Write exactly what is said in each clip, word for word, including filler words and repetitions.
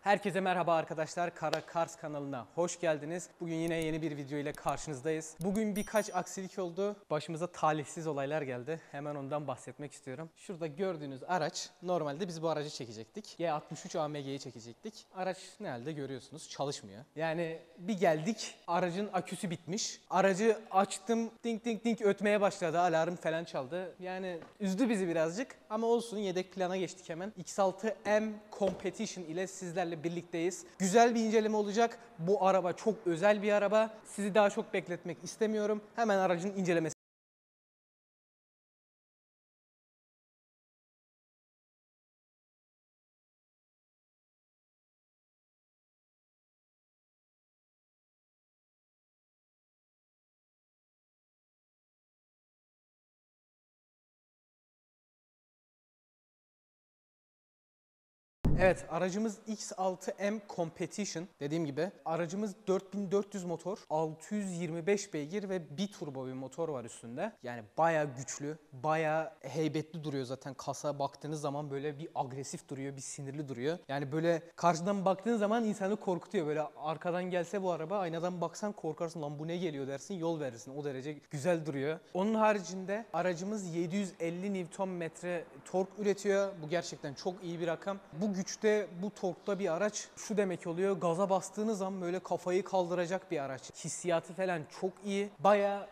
Herkese merhaba arkadaşlar, Kara Cars kanalına hoş geldiniz. Bugün yine yeni bir video ile karşınızdayız. Bugün birkaç aksilik oldu. Başımıza talihsiz olaylar geldi. Hemen ondan bahsetmek istiyorum. Şurada gördüğünüz araç, normalde biz bu aracı çekecektik. Y altmış üç A M G'yi çekecektik. Araç ne halde görüyorsunuz, çalışmıyor. Yani bir geldik, aracın aküsü bitmiş. Aracı açtım, ding ding ding ötmeye başladı, alarm falan çaldı. Yani üzdü bizi birazcık ama olsun, yedek plana geçtik hemen. X altı M Competition ile sizlerle birlikteyiz. Güzel bir inceleme olacak. Bu araba çok özel bir araba. Sizi daha çok bekletmek istemiyorum. Hemen aracın incelemesi. Evet, aracımız X altı M Competition. Dediğim gibi aracımız dört bin dört yüz motor, altı yüz yirmi beş beygir ve bir turbo bir motor var üstünde. Yani bayağı güçlü, bayağı heybetli duruyor zaten. Kasaya baktığınız zaman böyle bir agresif duruyor, bir sinirli duruyor. Yani böyle karşıdan baktığın zaman insanı korkutuyor. Böyle arkadan gelse bu araba, aynadan baksan korkarsın, lan bu ne geliyor dersin, yol verirsin. O derece güzel duruyor. Onun haricinde aracımız yedi yüz elli Nm tork üretiyor. Bu gerçekten çok iyi bir rakam. Bu güç İşte bu torkta bir araç şu demek oluyor: gaza bastığınız zaman böyle kafayı kaldıracak bir araç. Hissiyatı falan çok iyi. Bayağı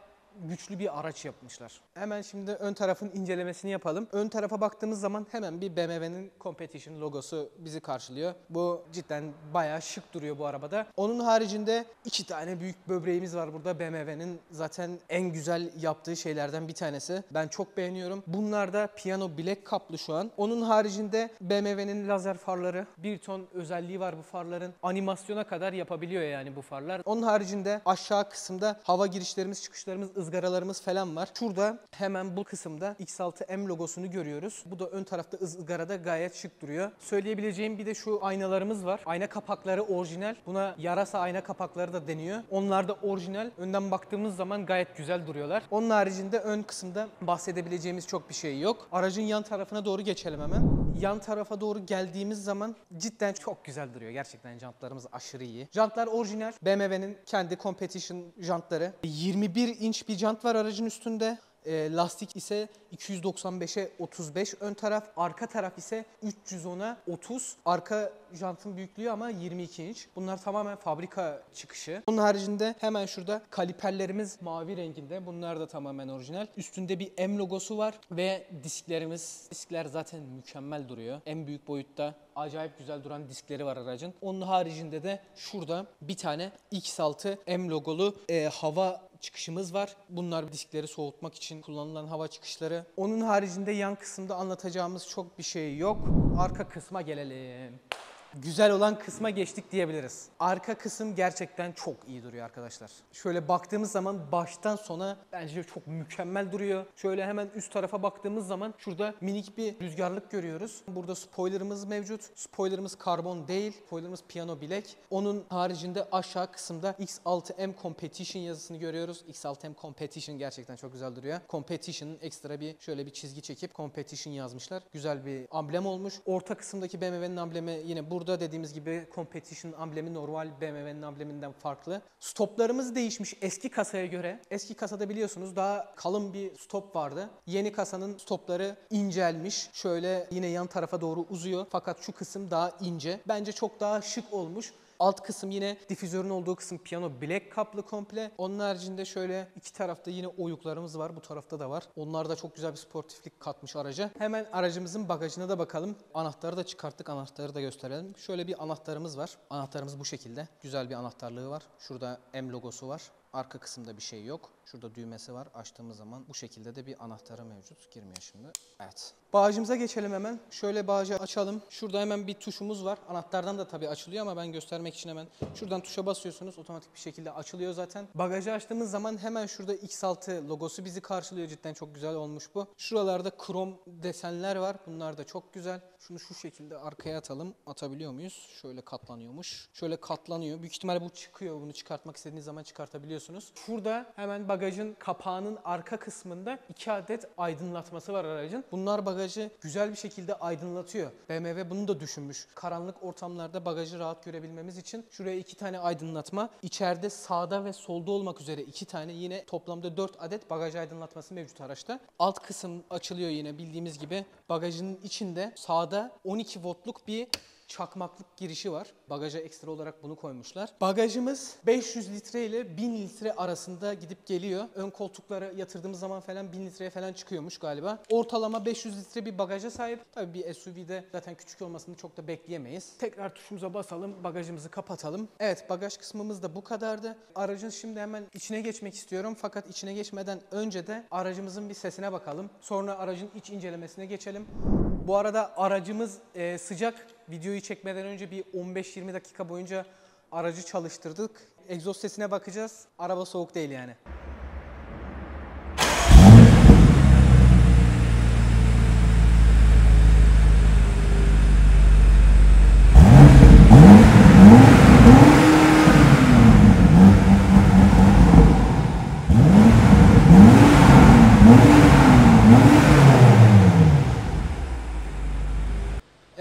güçlü bir araç yapmışlar. Hemen şimdi ön tarafın incelemesini yapalım. Ön tarafa baktığımız zaman hemen bir B M W'nin Competition logosu bizi karşılıyor. Bu cidden bayağı şık duruyor bu arabada. Onun haricinde iki tane büyük böbreğimiz var burada. B M W'nin zaten en güzel yaptığı şeylerden bir tanesi. Ben çok beğeniyorum. Bunlar da piyano bilek kaplı şu an. Onun haricinde B M W'nin lazer farları. Bir ton özelliği var bu farların. Animasyona kadar yapabiliyor yani bu farlar. Onun haricinde aşağı kısımda hava girişlerimiz, çıkışlarımız, ızgaralarımız falan var. Şurada hemen bu kısımda X altı M logosunu görüyoruz. Bu da ön tarafta, ızgarada gayet şık duruyor. Söyleyebileceğim bir de şu aynalarımız var. Ayna kapakları orijinal. Buna yarasa ayna kapakları da deniyor. Onlar da orijinal. Önden baktığımız zaman gayet güzel duruyorlar. Onun haricinde ön kısımda bahsedebileceğimiz çok bir şey yok. Aracın yan tarafına doğru geçelim hemen. Yan tarafa doğru geldiğimiz zaman cidden çok güzel duruyor. Gerçekten jantlarımız aşırı iyi. Jantlar orijinal. B M W'nin kendi Competition jantları. yirmi bir inç bir jant var aracın üstünde. Lastik ise iki yüz doksan beşe otuz beş ön taraf, arka taraf ise üç yüz ona otuz. Arka jantın büyüklüğü ama yirmi iki inç. Bunlar tamamen fabrika çıkışı. Onun haricinde hemen şurada kaliperlerimiz mavi renginde. Bunlar da tamamen orijinal. Üstünde bir M logosu var ve disklerimiz. Diskler zaten mükemmel duruyor. En büyük boyutta acayip güzel duran diskleri var aracın. Onun haricinde de şurada bir tane X altı M logolu e, hava çıkışımız var. Bunlar diskleri soğutmak için kullanılan hava çıkışları. Onun haricinde yan kısımda anlatacağımız çok bir şey yok. Arka kısma gelelim. Güzel olan kısma geçtik diyebiliriz. Arka kısım gerçekten çok iyi duruyor arkadaşlar. Şöyle baktığımız zaman baştan sona bence çok mükemmel duruyor. Şöyle hemen üst tarafa baktığımız zaman şurada minik bir rüzgarlık görüyoruz. Burada spoilerımız mevcut. Spoilerımız karbon değil. Spoilerımız piyano bilek. Onun haricinde aşağı kısımda X altı M Competition yazısını görüyoruz. X altı M Competition gerçekten çok güzel duruyor. Competition'ın ekstra bir şöyle bir çizgi çekip Competition yazmışlar. Güzel bir amblem olmuş. Orta kısımdaki B M W'nin amblemi yine bu. Burada dediğimiz gibi Competition amblemi normal B M W'nin ambleminden farklı. Stoplarımız değişmiş eski kasaya göre. Eski kasada biliyorsunuz daha kalın bir stop vardı. Yeni kasanın stopları incelmiş. Şöyle yine yan tarafa doğru uzuyor. Fakat şu kısım daha ince. Bence çok daha şık olmuş. Alt kısım yine difüzörün olduğu kısım piyano bilek kaplı komple. Onun haricinde şöyle iki tarafta yine oyuklarımız var. Bu tarafta da var. Onlar da çok güzel bir sportiflik katmış araca. Hemen aracımızın bagajına da bakalım. Anahtarı da çıkarttık. Anahtarı da gösterelim. Şöyle bir anahtarımız var. Anahtarımız bu şekilde. Güzel bir anahtarlığı var. Şurada M logosu var. Arka kısımda bir şey yok. Şurada düğmesi var. Açtığımız zaman bu şekilde de bir anahtarı mevcut. Girmiyor şimdi. Evet. Bağcımıza geçelim hemen. Şöyle bağcı açalım. Şurada hemen bir tuşumuz var. Anahtardan da tabii açılıyor ama ben göstermek için hemen şuradan tuşa basıyorsunuz. Otomatik bir şekilde açılıyor zaten. Bagajı açtığımız zaman hemen şurada X altı logosu bizi karşılıyor. Cidden çok güzel olmuş bu. Şuralarda krom desenler var. Bunlar da çok güzel. Şunu şu şekilde arkaya atalım. Atabiliyor muyuz? Şöyle katlanıyormuş. Şöyle katlanıyor. Büyük ihtimalle bu çıkıyor. Bunu çıkartmak istediğiniz zaman çıkartabiliyorsunuz. açabiliyorsunuz. Şurada hemen bagajın kapağının arka kısmında iki adet aydınlatması var aracın. Bunlar bagajı güzel bir şekilde aydınlatıyor. B M W bunu da düşünmüş. Karanlık ortamlarda bagajı rahat görebilmemiz için şuraya iki tane aydınlatma, içeride sağda ve solda olmak üzere iki tane, yine toplamda dört adet bagaj aydınlatması mevcut araçta. Alt kısım açılıyor yine bildiğimiz gibi. Bagajının içinde sağda on iki voltluk bir çakmaklık girişi var. Bagaja ekstra olarak bunu koymuşlar. Bagajımız beş yüz litre ile bin litre arasında gidip geliyor. Ön koltuklara yatırdığımız zaman falan bin litreye falan çıkıyormuş galiba. Ortalama beş yüz litre bir bagaja sahip. Tabii bir S U V'de zaten küçük olmasını çok da bekleyemeyiz. Tekrar tuşumuza basalım, bagajımızı kapatalım. Evet, bagaj kısmımız da bu kadardı. Aracın şimdi hemen içine geçmek istiyorum. Fakat içine geçmeden önce de aracımızın bir sesine bakalım. Sonra aracın iç incelemesine geçelim. Bu arada aracımız e, sıcak. Videoyu çekmeden önce bir on beş yirmi dakika boyunca aracı çalıştırdık. Egzoz sesine bakacağız. Araba soğuk değil yani.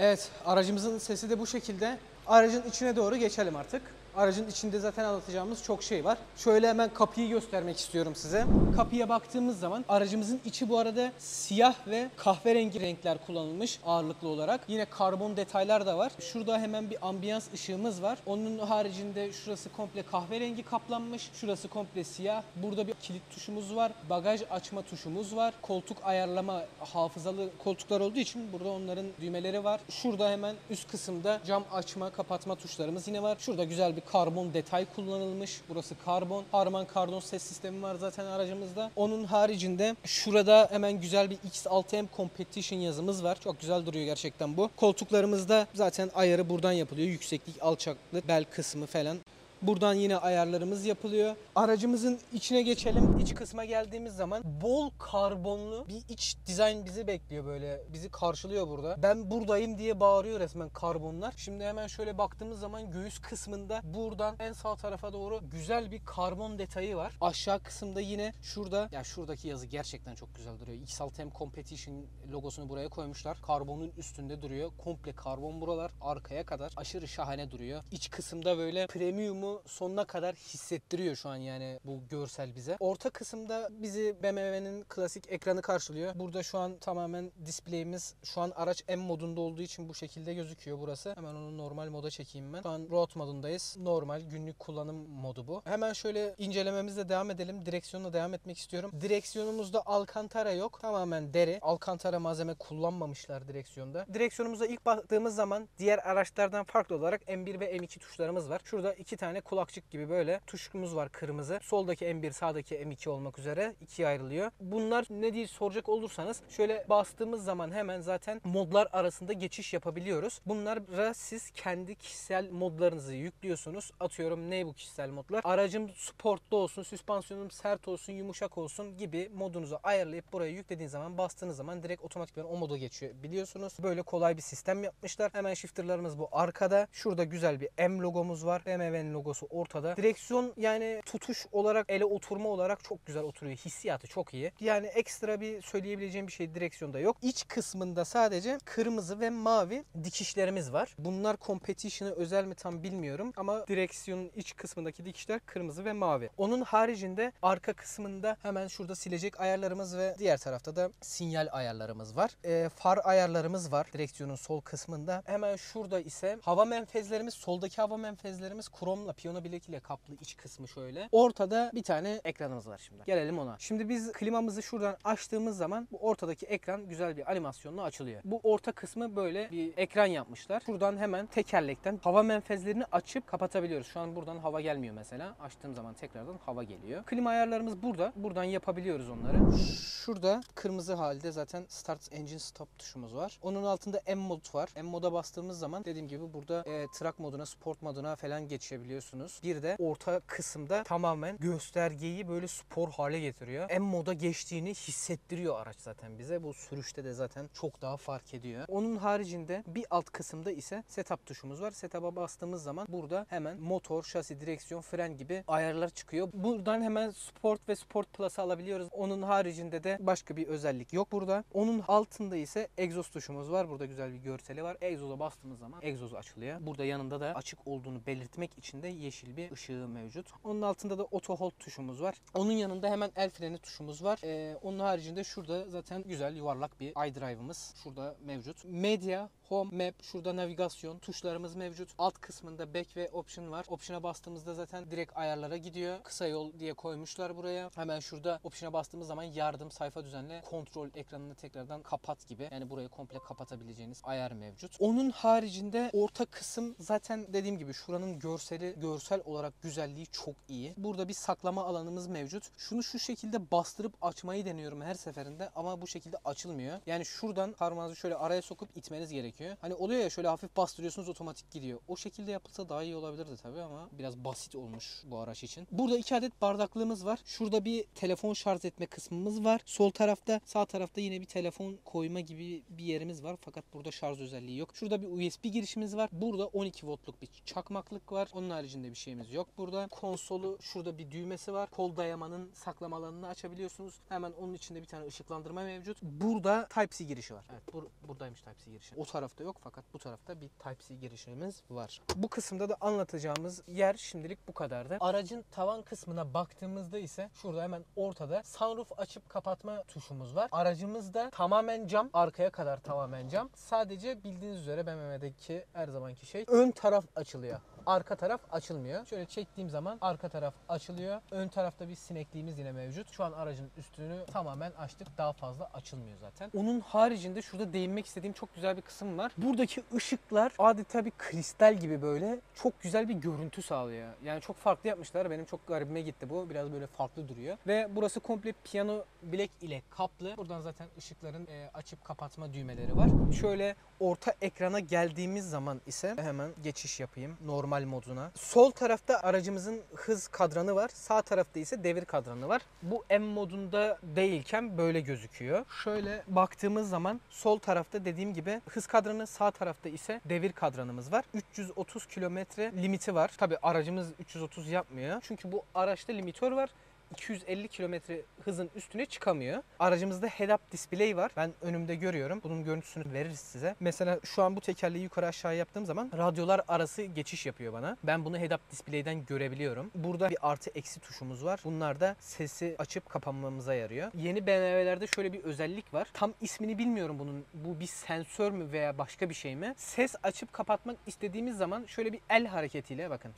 Evet, aracımızın sesi de bu şekilde. Aracın içine doğru geçelim artık. Aracın içinde zaten anlatacağımız çok şey var. Şöyle hemen kapıyı göstermek istiyorum size. Kapıya baktığımız zaman aracımızın içi bu arada siyah ve kahverengi renkler kullanılmış ağırlıklı olarak. Yine karbon detaylar da var. Şurada hemen bir ambiyans ışığımız var. Onun haricinde şurası komple kahverengi kaplanmış. Şurası komple siyah. Burada bir kilit tuşumuz var. Bagaj açma tuşumuz var. Koltuk ayarlama, hafızalı koltuklar olduğu için burada onların düğmeleri var. Şurada hemen üst kısımda cam açma, kapatma tuşlarımız yine var. Şurada güzel bir karbon detay kullanılmış. Burası karbon. Harman Kardon ses sistemi var zaten aracımızda. Onun haricinde şurada hemen güzel bir X altı M Competition yazımız var. Çok güzel duruyor gerçekten bu. Koltuklarımızda zaten ayarı buradan yapılıyor. Yükseklik, alçaklık, bel kısmı falan. Buradan yine ayarlarımız yapılıyor. Aracımızın içine geçelim. İç kısma geldiğimiz zaman bol karbonlu bir iç dizayn bizi bekliyor böyle. Bizi karşılıyor burada. Ben buradayım diye bağırıyor resmen karbonlar. Şimdi hemen şöyle baktığımız zaman göğüs kısmında buradan en sağ tarafa doğru güzel bir karbon detayı var. Aşağı kısımda yine şurada, ya şuradaki yazı gerçekten çok güzel duruyor. X altı M Competition logosunu buraya koymuşlar. Karbonun üstünde duruyor. Komple karbon buralar arkaya kadar. Aşırı şahane duruyor. İç kısımda böyle premium sonuna kadar hissettiriyor şu an yani bu görsel bize. Orta kısımda bizi B M W'nin klasik ekranı karşılıyor. Burada şu an tamamen display'imiz, şu an araç M modunda olduğu için bu şekilde gözüküyor burası. Hemen onu normal moda çekeyim ben. Şu an road modundayız. Normal günlük kullanım modu bu. Hemen şöyle incelememizle devam edelim. Direksiyonla devam etmek istiyorum. Direksiyonumuzda Alcantara yok. Tamamen deri. Alcantara malzeme kullanmamışlar direksiyonda. Direksiyonumuza ilk baktığımız zaman diğer araçlardan farklı olarak M bir ve M iki tuşlarımız var. Şurada iki tane kulakçık gibi böyle tuşumuz var kırmızı. Soldaki M bir, sağdaki M iki olmak üzere ikiye ayrılıyor. Bunlar ne diye soracak olursanız şöyle bastığımız zaman hemen zaten modlar arasında geçiş yapabiliyoruz. Bunlara siz kendi kişisel modlarınızı yüklüyorsunuz. Atıyorum ne bu kişisel modlar? Aracım sportlu olsun, süspansiyonum sert olsun, yumuşak olsun gibi modunuzu ayarlayıp buraya yüklediğiniz zaman, bastığınız zaman direkt otomatikman o moda geçiyor biliyorsunuz. Böyle kolay bir sistem yapmışlar. Hemen shifterlarımız bu arkada. Şurada güzel bir M logomuz var. B M W'nin logosu ortada. Direksiyon yani tutuş olarak, ele oturma olarak çok güzel oturuyor. Hissiyatı çok iyi. Yani ekstra bir söyleyebileceğim bir şey direksiyonda yok. İç kısmında sadece kırmızı ve mavi dikişlerimiz var. Bunlar Competition'a özel mi tam bilmiyorum ama direksiyonun iç kısmındaki dikişler kırmızı ve mavi. Onun haricinde arka kısmında hemen şurada silecek ayarlarımız ve diğer tarafta da sinyal ayarlarımız var. E, far ayarlarımız var direksiyonun sol kısmında. Hemen şurada ise hava menfezlerimiz, soldaki hava menfezlerimiz krom piyano bilekiyle kaplı iç kısmı şöyle. Ortada bir tane ekranımız var şimdi. Gelelim ona. Şimdi biz klimamızı şuradan açtığımız zaman bu ortadaki ekran güzel bir animasyonla açılıyor. Bu orta kısmı böyle bir ekran yapmışlar. Şuradan hemen tekerlekten hava menfezlerini açıp kapatabiliyoruz. Şu an buradan hava gelmiyor mesela. Açtığım zaman tekrardan hava geliyor. Klima ayarlarımız burada. Buradan yapabiliyoruz onları. Şurada kırmızı halde zaten Start Engine Stop tuşumuz var. Onun altında M mod var. M moda bastığımız zaman dediğim gibi burada e, track moduna, sport moduna falan geçebiliyoruz. yapabiliyorsunuz. Bir de orta kısımda tamamen göstergeyi böyle spor hale getiriyor. M moda geçtiğini hissettiriyor araç zaten bize. Bu sürüşte de zaten çok daha fark ediyor. Onun haricinde bir alt kısımda ise setup tuşumuz var. Setup'a bastığımız zaman burada hemen motor, şasi, direksiyon, fren gibi ayarlar çıkıyor. Buradan hemen Sport ve Sport Plus'ı alabiliyoruz. Onun haricinde de başka bir özellik yok burada. Onun altında ise egzoz tuşumuz var. Burada güzel bir görseli var. Egzoza bastığımız zaman egzoz açılıyor. Burada yanında da açık olduğunu belirtmek için de yeşil bir ışığı mevcut. Onun altında da Auto Hold tuşumuz var. Onun yanında hemen el freni tuşumuz var. Ee, onun haricinde şurada zaten güzel yuvarlak bir iDrive'ımız şurada mevcut. Media, Home, Map, şurada navigasyon tuşlarımız mevcut. Alt kısmında Back ve Option var. Option'a bastığımızda zaten direkt ayarlara gidiyor. Kısa yol diye koymuşlar buraya. Hemen şurada Option'a bastığımız zaman yardım, sayfa düzenle, kontrol ekranını tekrardan kapat gibi. Yani burayı komple kapatabileceğiniz ayar mevcut. Onun haricinde orta kısım zaten dediğim gibi şuranın görseli, görsel olarak güzelliği çok iyi. Burada bir saklama alanımız mevcut. Şunu şu şekilde bastırıp açmayı deniyorum her seferinde ama bu şekilde açılmıyor. Yani şuradan parmağınızı şöyle araya sokup itmeniz gerekiyor. Hani oluyor ya, şöyle hafif bastırıyorsunuz otomatik gidiyor. O şekilde yapılsa daha iyi olabilirdi tabii ama biraz basit olmuş bu araç için. Burada iki adet bardaklığımız var. Şurada bir telefon şarj etme kısmımız var. Sol tarafta, sağ tarafta yine bir telefon koyma gibi bir yerimiz var. Fakat burada şarj özelliği yok. Şurada bir U S B girişimiz var. Burada on iki voltluk bir çakmaklık var. Onun haricinde bir şeyimiz yok burada. Konsolu, şurada bir düğmesi var. Kol dayamanın saklama alanını açabiliyorsunuz. Hemen onun içinde bir tane ışıklandırma mevcut. Burada Type-C girişi var. Evet, bur buradaymış Type-C girişi. O taraf yok, fakat bu tarafta bir Type-C girişimiz var. Bu kısımda da anlatacağımız yer şimdilik bu kadardı. Aracın tavan kısmına baktığımızda ise şurada hemen ortada sunroof açıp kapatma tuşumuz var. Aracımız da tamamen cam. Arkaya kadar tamamen cam. Sadece bildiğiniz üzere B M W'deki her zamanki şey, ön taraf açılıyor. Arka taraf açılmıyor. Şöyle çektiğim zaman arka taraf açılıyor. Ön tarafta bir sinekliğimiz yine mevcut. Şu an aracın üstünü tamamen açtık. Daha fazla açılmıyor zaten. Onun haricinde şurada değinmek istediğim çok güzel bir kısım var. Buradaki ışıklar adeta bir kristal gibi böyle çok güzel bir görüntü sağlıyor. Yani çok farklı yapmışlar. Benim çok garibime gitti bu. Biraz böyle farklı duruyor. Ve burası komple piyano bilek ile kaplı. Buradan zaten ışıkların açıp kapatma düğmeleri var. Şöyle orta ekrana geldiğimiz zaman ise hemen geçiş yapayım. Normal moduna. Sol tarafta aracımızın hız kadranı var. Sağ tarafta ise devir kadranı var. Bu M modunda değilken böyle gözüküyor. Şöyle baktığımız zaman sol tarafta dediğim gibi hız kadranı, sağ tarafta ise devir kadranımız var. üç yüz otuz kilometre limiti var. Tabi aracımız üç yüz otuz yapmıyor. Çünkü bu araçta limitör var. iki yüz elli kilometre hızın üstüne çıkamıyor. Aracımızda head-up display var. Ben önümde görüyorum. Bunun görüntüsünü veririz size. Mesela şu an bu tekerleği yukarı aşağı yaptığım zaman radyolar arası geçiş yapıyor bana. Ben bunu head-up display'den görebiliyorum. Burada bir artı eksi tuşumuz var. Bunlar da sesi açıp kapanmamıza yarıyor. Yeni B M W'lerde şöyle bir özellik var. Tam ismini bilmiyorum bunun. Bu bir sensör mü veya başka bir şey mi? Ses açıp kapatmak istediğimiz zaman şöyle bir el hareketiyle bakın.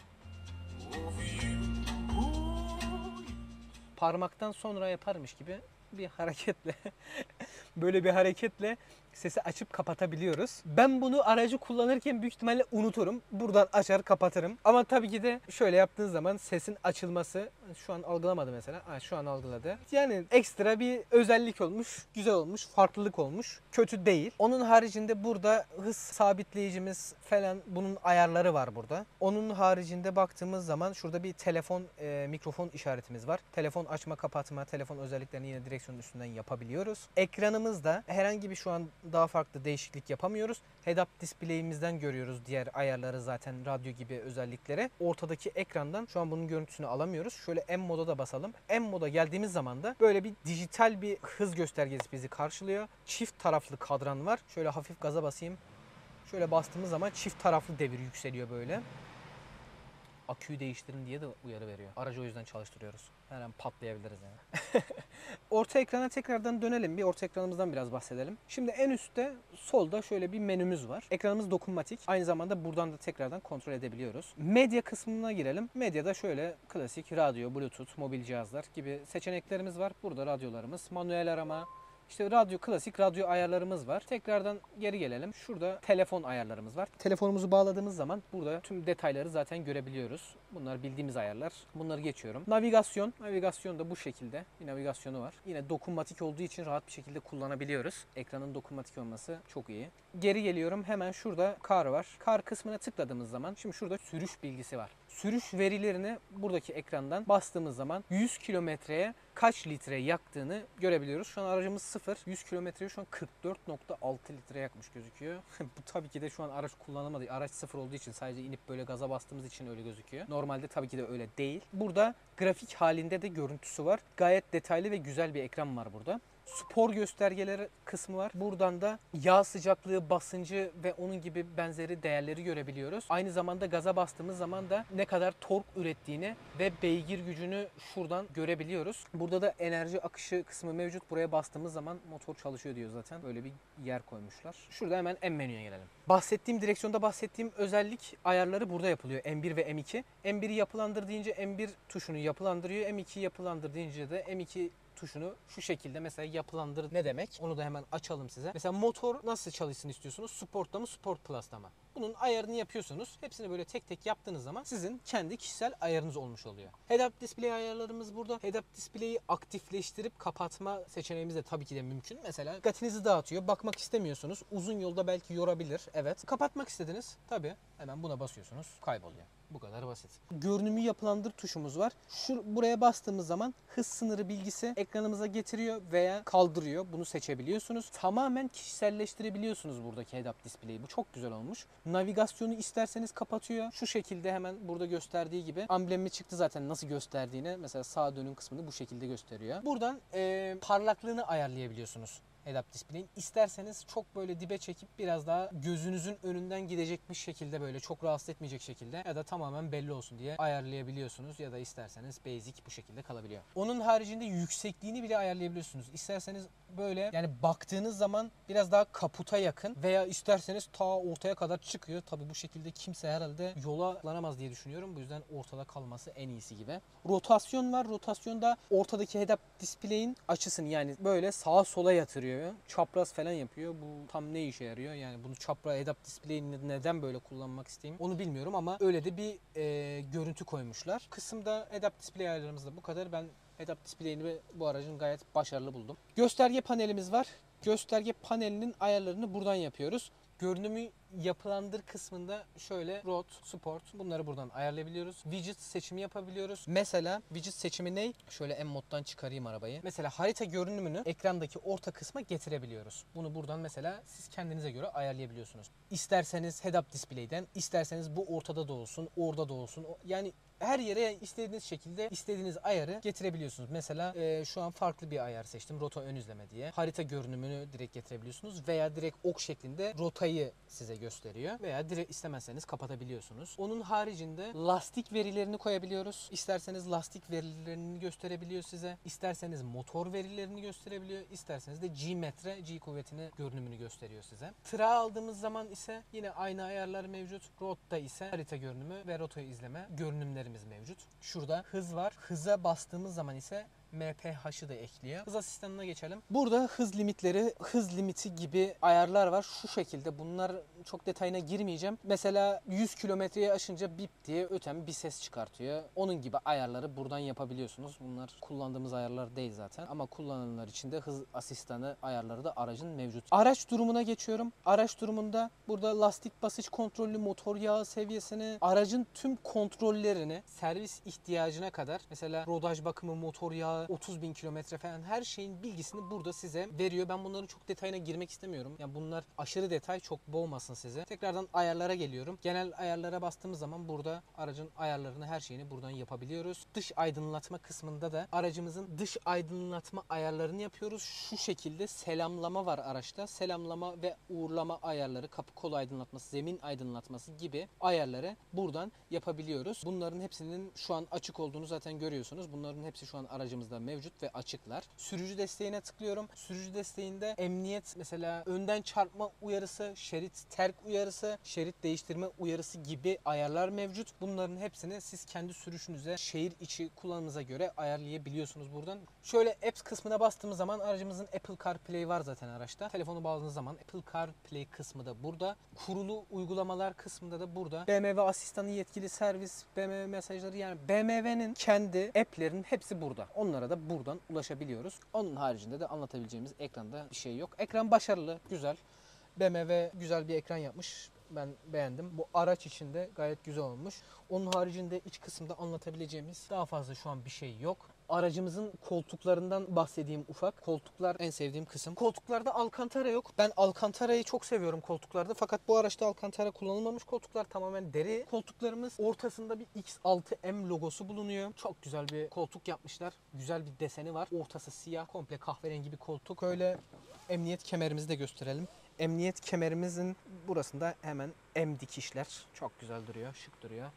Parmaktan sonra yaparmış gibi bir hareketle böyle bir hareketle sesi açıp kapatabiliyoruz. Ben bunu aracı kullanırken büyük ihtimalle unuturum. Buradan açar kapatırım. Ama tabii ki de şöyle yaptığınız zaman sesin açılması şu an algılamadı mesela. Ha, şu an algıladı. Yani ekstra bir özellik olmuş. Güzel olmuş. Farklılık olmuş. Kötü değil. Onun haricinde burada hız sabitleyicimiz falan, bunun ayarları var burada. Onun haricinde baktığımız zaman şurada bir telefon e, mikrofon işaretimiz var. Telefon açma kapatma, telefon özelliklerini yine direksiyonun üstünden yapabiliyoruz. Ekranımızda herhangi bir şu an daha farklı değişiklik yapamıyoruz. Head-up display'imizden görüyoruz diğer ayarları, zaten radyo gibi özelliklere. Ortadaki ekrandan şu an bunun görüntüsünü alamıyoruz. Şöyle M moda da basalım. M moda geldiğimiz zaman da böyle bir dijital bir hız göstergesi bizi karşılıyor. Çift taraflı kadran var. Şöyle hafif gaza basayım. Şöyle bastığımız zaman çift taraflı devir yükseliyor böyle. Aküyü değiştirin diye de uyarı veriyor. Aracı o yüzden çalıştırıyoruz. Her an patlayabiliriz yani. Orta ekrana tekrardan dönelim. Bir orta ekranımızdan biraz bahsedelim. Şimdi en üstte solda şöyle bir menümüz var. Ekranımız dokunmatik. Aynı zamanda buradan da tekrardan kontrol edebiliyoruz. Medya kısmına girelim. Medyada şöyle klasik radyo, bluetooth, mobil cihazlar gibi seçeneklerimiz var. Burada radyolarımız, manuel arama, İşte radyo, klasik radyo ayarlarımız var. Tekrardan geri gelelim. Şurada telefon ayarlarımız var. Telefonumuzu bağladığımız zaman burada tüm detayları zaten görebiliyoruz. Bunlar bildiğimiz ayarlar. Bunları geçiyorum. Navigasyon. Navigasyon da bu şekilde. Bir navigasyonu var. Yine dokunmatik olduğu için rahat bir şekilde kullanabiliyoruz. Ekranın dokunmatik olması çok iyi. Geri geliyorum. Hemen şurada kar var. Kar kısmına tıkladığımız zaman şimdi şurada sürüş bilgisi var. Sürüş verilerini buradaki ekrandan bastığımız zaman yüz kilometreye kaç litre yaktığını görebiliyoruz. Şu an aracımız sıfır. yüz kilometreye şu an kırk dört nokta altı litre yakmış gözüküyor. Bu tabii ki de şu an araç kullanılmadı. Araç sıfır olduğu için, sadece inip böyle gaza bastığımız için öyle gözüküyor. Normalde tabii ki de öyle değil. Burada grafik halinde de görüntüsü var. Gayet detaylı ve güzel bir ekran var burada. Spor göstergeleri kısmı var. Buradan da yağ sıcaklığı, basıncı ve onun gibi benzeri değerleri görebiliyoruz. Aynı zamanda gaza bastığımız zaman da ne kadar tork ürettiğini ve beygir gücünü şuradan görebiliyoruz. Burada da enerji akışı kısmı mevcut. Buraya bastığımız zaman motor çalışıyor diyor zaten. Böyle bir yer koymuşlar. Şurada hemen en menüye gelelim. Bahsettiğim, direksiyonda bahsettiğim özellik ayarları burada yapılıyor. M bir ve M iki. M biri yapılandır deyince M bir tuşunu yapılandırıyor. M ikiyi yapılandır deyince de M iki tuşunu şu şekilde, mesela yapılandır ne demek? Onu da hemen açalım size. Mesela motor nasıl çalışsın istiyorsunuz? Sport'ta mı, Sport Plus'ta mı? Bunun ayarını yapıyorsunuz. Hepsini böyle tek tek yaptığınız zaman sizin kendi kişisel ayarınız olmuş oluyor. Head-up display ayarlarımız burada. Head-up display'i aktifleştirip kapatma seçeneğimiz de tabii ki de mümkün. Mesela dikkatinizi dağıtıyor. Bakmak istemiyorsunuz. Uzun yolda belki yorabilir. Evet. Kapatmak istediniz. Tabii hemen buna basıyorsunuz. Kayboluyor. Bu kadar basit. Görünümü yapılandır tuşumuz var. Şu, buraya bastığımız zaman hız sınırı bilgisi ekranımıza getiriyor veya kaldırıyor. Bunu seçebiliyorsunuz. Tamamen kişiselleştirebiliyorsunuz buradaki head-up display'i. Bu çok güzel olmuş. Navigasyonu isterseniz kapatıyor. Şu şekilde hemen burada gösterdiği gibi. Amblemi çıktı zaten nasıl gösterdiğini. Mesela sağa dönün kısmını bu şekilde gösteriyor. Buradan ee, parlaklığını ayarlayabiliyorsunuz. Head-up display'in. İsterseniz çok böyle dibe çekip biraz daha gözünüzün önünden gidecekmiş şekilde, böyle çok rahatsız etmeyecek şekilde ya da tamamen belli olsun diye ayarlayabiliyorsunuz ya da isterseniz basic bu şekilde kalabiliyor. Onun haricinde yüksekliğini bile ayarlayabiliyorsunuz. İsterseniz böyle, yani baktığınız zaman biraz daha kaputa yakın veya isterseniz ta ortaya kadar çıkıyor. Tabii bu şekilde kimse herhalde yola kullanamaz diye düşünüyorum. Bu yüzden ortada kalması en iyisi gibi. Rotasyon var. Rotasyonda ortadaki head-up display'in açısını, yani böyle sağa sola yatırıyor. Çapraz falan yapıyor. Bu tam ne işe yarıyor? Yani bunu çapraz head-up display'ini neden böyle kullanmak isteyeyim? Onu bilmiyorum ama öyle de bir e, görüntü koymuşlar. Kısımda head-up display ayarlarımız da bu kadar. Ben head-up display'ini bu aracın gayet başarılı buldum. Gösterge panelimiz var. Gösterge panelinin ayarlarını buradan yapıyoruz. Görünümü yapılandır kısmında şöyle Road, Sport, bunları buradan ayarlayabiliyoruz. Widget seçimi yapabiliyoruz. Mesela widget seçimi ne? Şöyle M moddan çıkarayım arabayı. Mesela harita görünümünü ekrandaki orta kısma getirebiliyoruz. Bunu buradan mesela siz kendinize göre ayarlayabiliyorsunuz. İsterseniz head-up display'den, isterseniz bu ortada da olsun, orada da olsun. Yani her yere istediğiniz şekilde istediğiniz ayarı getirebiliyorsunuz. Mesela e, şu an farklı bir ayar seçtim. Rota ön izleme diye. Harita görünümünü direkt getirebiliyorsunuz veya direkt ok şeklinde rotayı size gösteriyor veya direkt istemezseniz kapatabiliyorsunuz. Onun haricinde lastik verilerini koyabiliyoruz. İsterseniz lastik verilerini gösterebiliyor size. İsterseniz motor verilerini gösterebiliyor. İsterseniz de G metre, G kuvvetini, görünümünü gösteriyor size. Tırağı aldığımız zaman ise yine aynı ayarlar mevcut. Road'da ise harita görünümü ve rotayı izleme görünümleri mevcut. Şurada hız var. Hıza bastığımız zaman ise M P H'ı da ekliyor. Hız asistanına geçelim. Burada hız limitleri, hız limiti gibi ayarlar var. Şu şekilde, bunlar çok detayına girmeyeceğim. Mesela yüz kilometreyi aşınca bip diye öten bir ses çıkartıyor. Onun gibi ayarları buradan yapabiliyorsunuz. Bunlar kullandığımız ayarlar değil zaten. Ama kullananlar için de hız asistanı ayarları da aracın mevcut. Araç durumuna geçiyorum. Araç durumunda burada lastik basınç kontrolü, motor yağı seviyesini, aracın tüm kontrollerini, servis ihtiyacına kadar, mesela rodaj bakımı, motor yağı, otuz bin kilometre falan her şeyin bilgisini burada size veriyor. Ben bunların çok detayına girmek istemiyorum. Yani bunlar aşırı detay, çok boğmasın size. Tekrardan ayarlara geliyorum. Genel ayarlara bastığımız zaman burada aracın ayarlarını, her şeyini buradan yapabiliyoruz. Dış aydınlatma kısmında da aracımızın dış aydınlatma ayarlarını yapıyoruz. Şu şekilde selamlama var araçta. Selamlama ve uğurlama ayarları, kapı kol aydınlatması, zemin aydınlatması gibi ayarları buradan yapabiliyoruz. Bunların hepsinin şu an açık olduğunu zaten görüyorsunuz. Bunların hepsi şu an aracımızda aracımızda mevcut ve açıklar. Sürücü desteğine tıklıyorum. Sürücü desteğinde emniyet, mesela önden çarpma uyarısı, şerit terk uyarısı, şerit değiştirme uyarısı gibi ayarlar mevcut. Bunların hepsini siz kendi sürüşünüze, şehir içi kullanımınıza göre ayarlayabiliyorsunuz buradan. Şöyle Apps kısmına bastığımız zaman aracımızın Apple CarPlay var zaten araçta. Telefonu bağladığınız zaman Apple CarPlay kısmı da burada. Kurulu uygulamalar kısmında da burada. B M W asistanı, yetkili servis, B M W mesajları, yani B M W'nin kendi app'lerinin hepsi burada. Onlara da buradan ulaşabiliyoruz. Onun haricinde de anlatabileceğimiz ekranda bir şey yok. Ekran başarılı, güzel. B M W güzel bir ekran yapmış. Ben beğendim. Bu araç için de gayet güzel olmuş. Onun haricinde iç kısımda anlatabileceğimiz daha fazla şu an bir şey yok. Aracımızın koltuklarından bahsedeyim ufak. Koltuklar en sevdiğim kısım. Koltuklarda Alcantara yok. Ben Alcantara'yı çok seviyorum koltuklarda. Fakat bu araçta Alcantara kullanılmamış koltuklar. Tamamen deri koltuklarımız. Ortasında bir X altı M logosu bulunuyor. Çok güzel bir koltuk yapmışlar. Güzel bir deseni var. Ortası siyah. Komple kahverengi bir koltuk. Öyle emniyet kemerimizi de gösterelim. Emniyet kemerimizin burasında hemen M dikişler. Çok güzel duruyor, şık duruyor.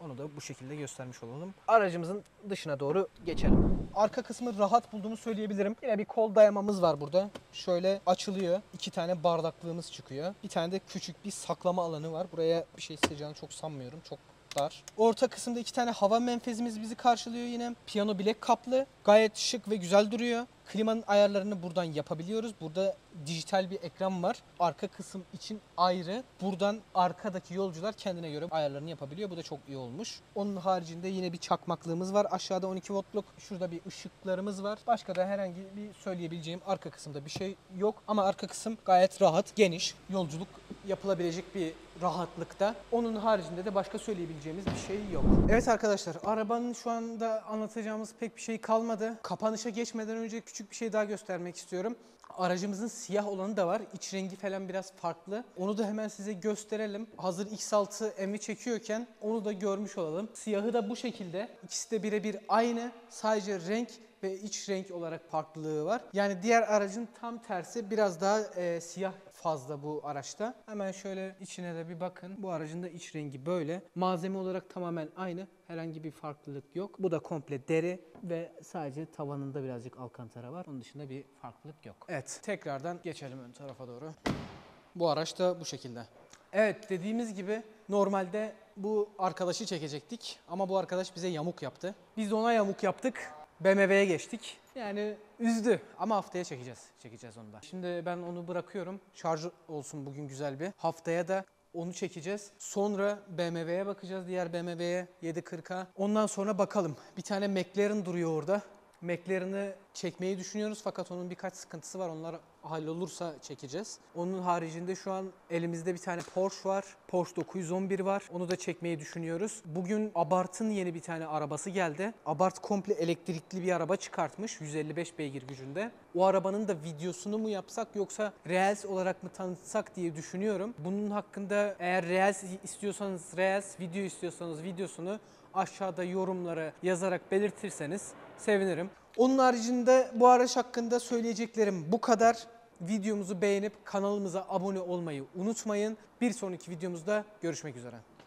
Onu da bu şekilde göstermiş olalım. Aracımızın dışına doğru geçelim. Arka kısmı rahat bulduğumu söyleyebilirim. Yine bir kol dayamamız var burada. Şöyle açılıyor. İki tane bardaklığımız çıkıyor. Bir tane de küçük bir saklama alanı var. Buraya bir şey sığacağını çok sanmıyorum. Çok dar. Orta kısımda iki tane hava menfezimiz bizi karşılıyor yine. Piyano bilek kaplı. Gayet şık ve güzel duruyor. Klimanın ayarlarını buradan yapabiliyoruz. Burada dijital bir ekran var. Arka kısım için ayrı. Buradan arkadaki yolcular kendine göre ayarlarını yapabiliyor. Bu da çok iyi olmuş. Onun haricinde yine bir çakmaklığımız var. Aşağıda on iki voltluk. Şurada bir ışıklarımız var. Başka da herhangi bir söyleyebileceğim arka kısımda bir şey yok. Ama arka kısım gayet rahat, geniş. Yolculuk yapılabilecek bir rahatlıkta. Onun haricinde de başka söyleyebileceğimiz bir şey yok. Evet arkadaşlar, arabanın şu anda anlatacağımız pek bir şey kalmadı. Kapanışa geçmeden önce küçük bir şey daha göstermek istiyorum. Aracımızın siyah olanı da var. İç rengi falan biraz farklı. Onu da hemen size gösterelim. Hazır X altı M'i çekiyorken onu da görmüş olalım. Siyahı da bu şekilde. İkisi de birebir aynı. Sadece renk ve iç renk olarak farklılığı var. Yani diğer aracın tam tersi, biraz daha e, siyah fazla bu araçta. Hemen şöyle içine de bir bakın. Bu aracın da iç rengi böyle. Malzeme olarak tamamen aynı. Herhangi bir farklılık yok. Bu da komple deri ve sadece tavanında birazcık Alcantara var. Onun dışında bir farklılık yok. Evet, tekrardan geçelim ön tarafa doğru. Bu araç da bu şekilde. Evet, dediğimiz gibi normalde bu arkadaşı çekecektik ama bu arkadaş bize yamuk yaptı. Biz de ona yamuk yaptık. B M W'ye geçtik. Yani üzdü ama haftaya çekeceğiz. Çekeceğiz onu da. Şimdi ben onu bırakıyorum. Şarj olsun bugün güzel bir. Haftaya da onu çekeceğiz. Sonra B M W'ye bakacağız. Diğer B M W'ye, yedi kırka. Ondan sonra bakalım. Bir tane McLaren duruyor orada. McLaren'ı çekmeyi düşünüyoruz fakat onun birkaç sıkıntısı var. Onlar hallolursa çekeceğiz. Onun haricinde şu an elimizde bir tane Porsche var. Porsche dokuz yüz on bir var. Onu da çekmeyi düşünüyoruz. Bugün Abarth'ın yeni bir tane arabası geldi. Abarth komple elektrikli bir araba çıkartmış. yüz elli beş beygir gücünde. O arabanın da videosunu mu yapsak yoksa Reels olarak mı tanıtsak diye düşünüyorum. Bunun hakkında eğer Reels istiyorsanız Reels, video istiyorsanız videosunu aşağıda yorumlara yazarak belirtirseniz sevinirim. Onun haricinde bu araç hakkında söyleyeceklerim bu kadar. Videomuzu beğenip kanalımıza abone olmayı unutmayın. Bir sonraki videomuzda görüşmek üzere.